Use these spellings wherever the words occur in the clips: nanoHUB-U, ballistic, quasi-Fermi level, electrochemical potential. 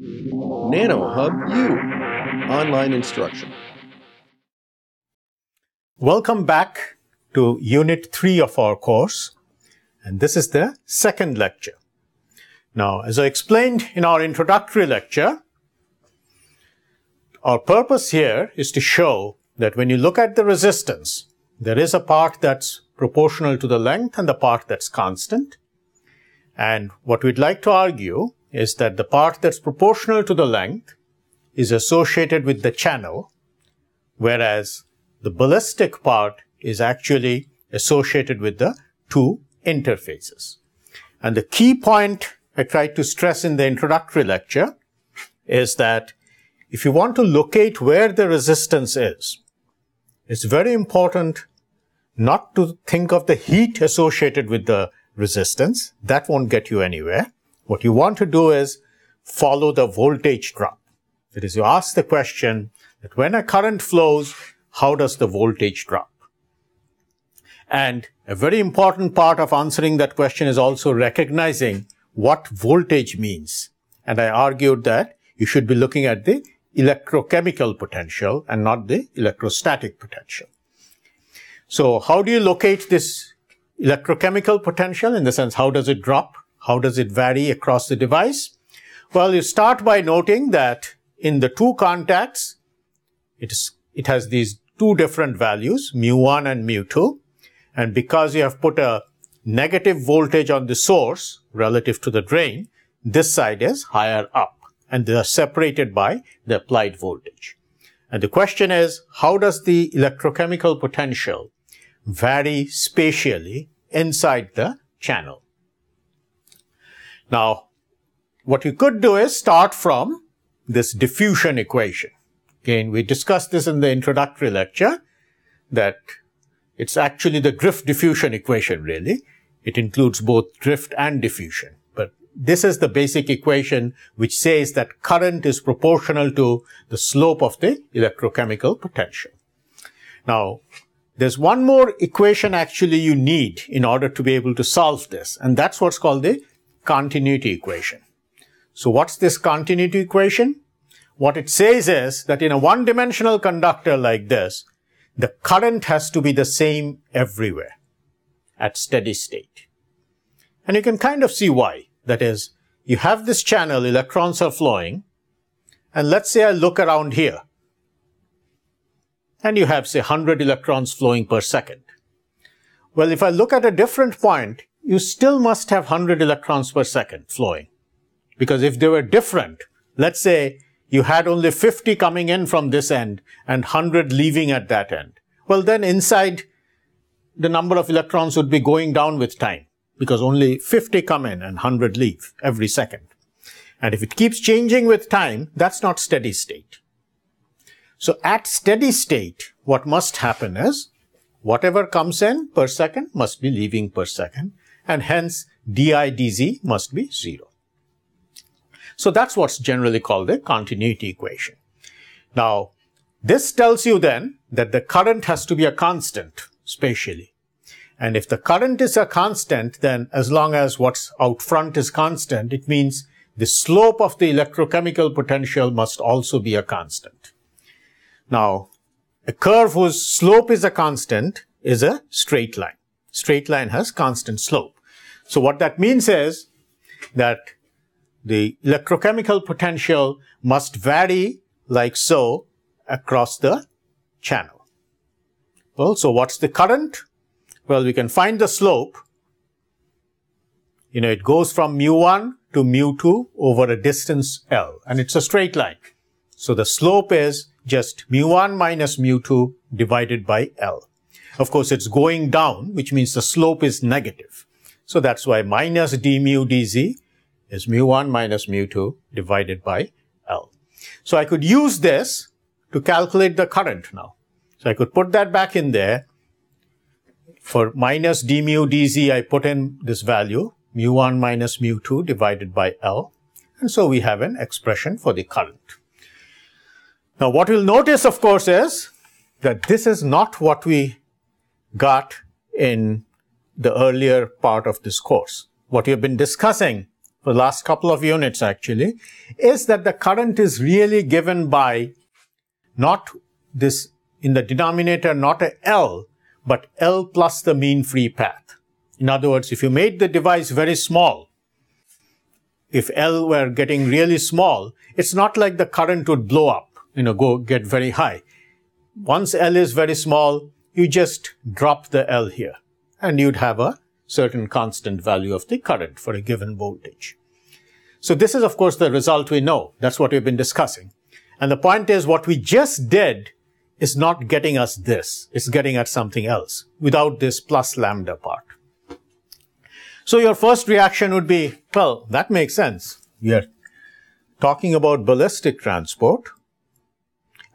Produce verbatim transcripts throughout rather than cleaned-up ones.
nanoHUB-U, online instruction. Welcome back to Unit three of our course, and this is the second lecture. Now, as I explained in our introductory lecture, our purpose here is to show that when you look at the resistance, there is a part that's proportional to the length and the part that's constant. And what we'd like to argue is that the part that's proportional to the length is associated with the channel, whereas the ballistic part is actually associated with the two interfaces. And the key point I tried to stress in the introductory lecture is that if you want to locate where the resistance is, it's very important not to think of the heat associated with the resistance. That won't get you anywhere. What you want to do is follow the voltage drop. That is, you ask the question that when a current flows, how does the voltage drop? And a very important part of answering that question is also recognizing what voltage means. And I argued that you should be looking at the electrochemical potential and not the electrostatic potential. So how do you locate this electrochemical potential? In the sense, how does it drop? How does it vary across the device? Well, you start by noting that in the two contacts, it is, it has these two different values, mu one and mu two. And because you have put a negative voltage on the source relative to the drain, this side is higher up, and they are separated by the applied voltage. And the question is, how does the electrochemical potential vary spatially inside the channel? Now, what you could do is start from this diffusion equation. Again, we discussed this in the introductory lecture, that it's actually the drift diffusion equation really. It includes both drift and diffusion. This is the basic equation which says that current is proportional to the slope of the electrochemical potential. Now, there's one more equation actually you need in order to be able to solve this, and that's what's called the continuity equation. So what's this continuity equation? What it says is that in a one-dimensional conductor like this, the current has to be the same everywhere at steady state. And you can kind of see why. That is, you have this channel, electrons are flowing, and let's say I look around here, and you have, say, one hundred electrons flowing per second. Well, if I look at a different point, you still must have one hundred electrons per second flowing, because if they were different, let's say you had only fifty coming in from this end and one hundred leaving at that end, well, then inside the number of electrons would be going down with time, because only fifty come in and one hundred leave every second. And if it keeps changing with time, that's not steady state. So at steady state, what must happen is, whatever comes in per second must be leaving per second, and hence d I d Z must be zero. So that's what's generally called the continuity equation. Now, this tells you then that the current has to be a constant spatially. And if the current is a constant, then as long as what's out front is constant, it means the slope of the electrochemical potential must also be a constant. Now, a curve whose slope is a constant is a straight line. Straight line has constant slope. So what that means is that the electrochemical potential must vary like so across the channel. Well, so what's the current? Well, we can find the slope. You know, it goes from mu one to mu two over a distance L, and it's a straight line. So the slope is just mu one minus mu two divided by L. Of course, it's going down, which means the slope is negative. So that's why minus d mu dz is mu one minus mu two divided by L. So I could use this to calculate the current now. So I could put that back in there. For minus d mu dz, I put in this value, mu one minus mu two divided by L. And so we have an expression for the current. Now, what you'll notice, of course, is that this is not what we got in the earlier part of this course. What you've been discussing for the last couple of units actually, is that the current is really given by not this in the denominator, not a L, but L plus the mean free path. In other words, if you made the device very small, if L were getting really small, it's not like the current would blow up, you know, go get very high. Once L is very small, you just drop the L here and you'd have a certain constant value of the current for a given voltage. So this is of course the result we know. That's what we've been discussing. And the point is what we just did is not getting us this. It's getting at something else without this plus lambda part. So your first reaction would be, well, that makes sense. We are talking about ballistic transport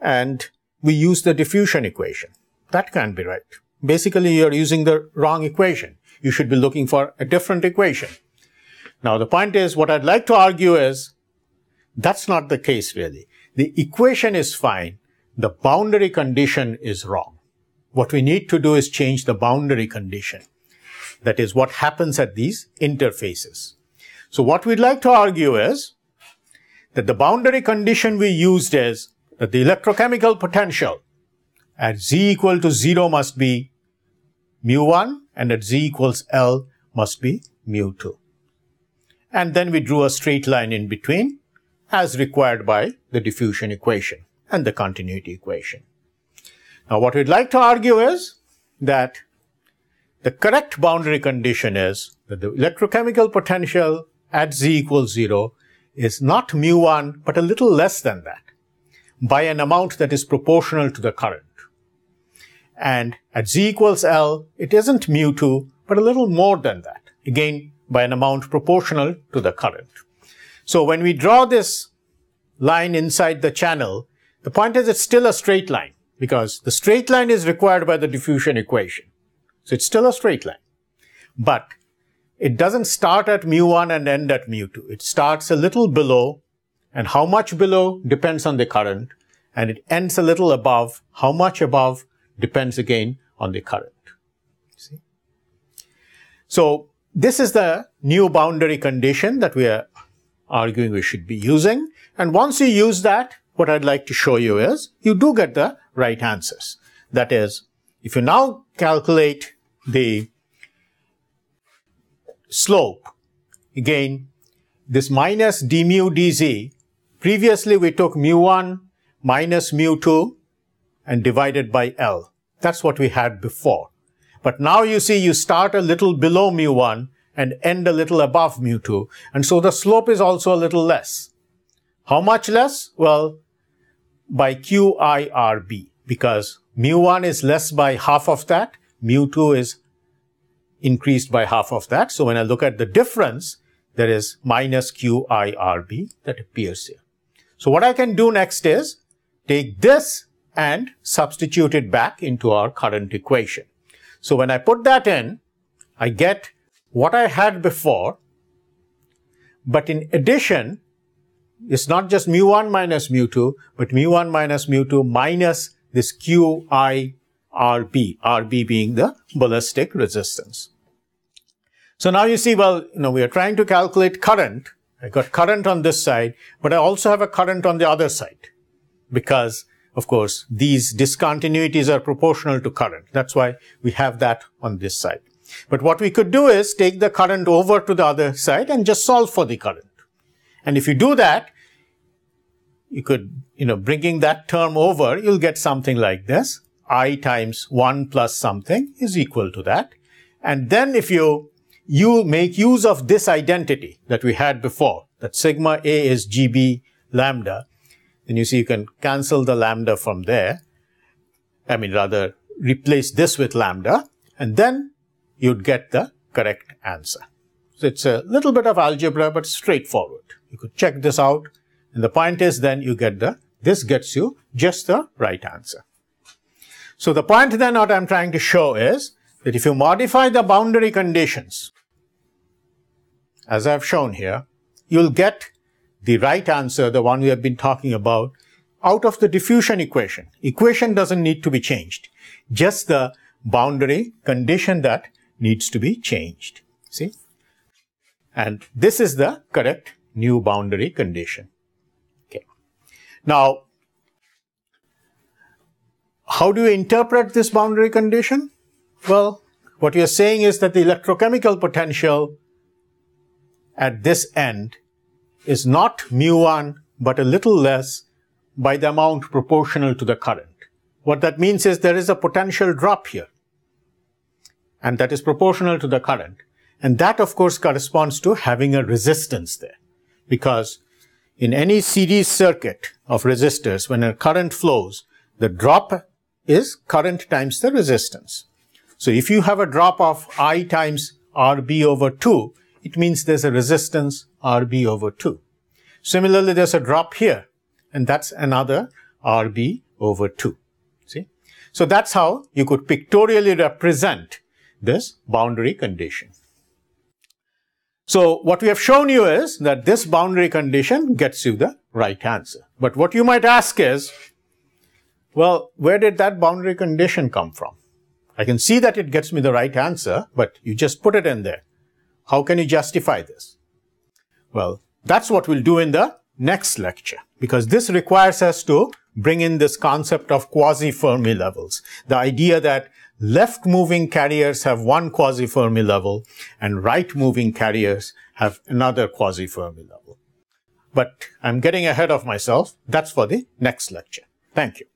and we use the diffusion equation. That can't be right. Basically, you're using the wrong equation. You should be looking for a different equation. Now, the point is, what I'd like to argue is, that's not the case really. The equation is fine. The boundary condition is wrong. What we need to do is change the boundary condition. That is what happens at these interfaces. So what we'd like to argue is that the boundary condition we used is that the electrochemical potential at z equal to zero must be mu one and at z equals L must be mu two. And then we drew a straight line in between as required by the diffusion equation and the continuity equation. Now what we'd like to argue is that the correct boundary condition is that the electrochemical potential at z equals zero is not mu one but a little less than that by an amount that is proportional to the current. And at z equals L, it isn't mu two but a little more than that, again by an amount proportional to the current. So when we draw this line inside the channel, the point is it's still a straight line because the straight line is required by the diffusion equation. So it's still a straight line, but it doesn't start at mu one and end at mu two. It starts a little below, and how much below depends on the current, and it ends a little above. How much above depends again on the current. See? So this is the new boundary condition that we are arguing we should be using, and once you use that, what I'd like to show you is you do get the right answers. That is, if you now calculate the slope, again, this minus d mu dz, previously we took mu one minus mu two and divided by L. That's what we had before. But now you see you start a little below mu one and end a little above mu two, and so the slope is also a little less. How much less? Well, by Q I R B, because mu one is less by half of that, mu two is increased by half of that. So when I look at the difference, there is minus Q I R B that appears here. So what I can do next is take this and substitute it back into our current equation. So when I put that in, I get what I had before, but in addition, it's not just mu one minus mu two, but mu one minus mu two minus this Q I R B, R B being the ballistic resistance. So now you see, well, you know, we are trying to calculate current. I got current on this side, but I also have a current on the other side because, of course, these discontinuities are proportional to current. That's why we have that on this side. But what we could do is take the current over to the other side and just solve for the current. And if you do that, you could, you know, bringing that term over, you'll get something like this. I times one plus something is equal to that. And then if you, you make use of this identity that we had before, that sigma A is G B lambda, then you see you can cancel the lambda from there. I mean, rather replace this with lambda, and then you'd get the correct answer. So it's a little bit of algebra, but straightforward. You could check this out, and the point is then you get the, this gets you just the right answer. So the point then what I'm trying to show is that if you modify the boundary conditions, as I've shown here, you'll get the right answer, the one we have been talking about, out of the diffusion equation. Equation doesn't need to be changed, just the boundary condition that needs to be changed. See? and this is the correct new boundary condition. Okay. Now, how do you interpret this boundary condition? Well, what you are saying is that the electrochemical potential at this end is not mu one but a little less by the amount proportional to the current. What that means is there is a potential drop here, and that is proportional to the current, and that of course corresponds to having a resistance there, because in any series circuit of resistors, when a current flows, the drop is current times the resistance. So if you have a drop of I times R B over two, it means there's a resistance R B over two. Similarly, there's a drop here, and that's another R B over two. See? So that's how you could pictorially represent this boundary condition. So what we have shown you is that this boundary condition gets you the right answer. But what you might ask is, well, where did that boundary condition come from? I can see that it gets me the right answer, but you just put it in there. How can you justify this? Well, that's what we'll do in the next lecture, because this requires us to bring in this concept of quasi-Fermi levels. The idea that left-moving carriers have one quasi-Fermi level and right-moving carriers have another quasi-Fermi level. But I'm getting ahead of myself. That's for the next lecture. Thank you.